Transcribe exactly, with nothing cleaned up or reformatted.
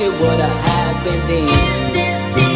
What would have happened then? Is this the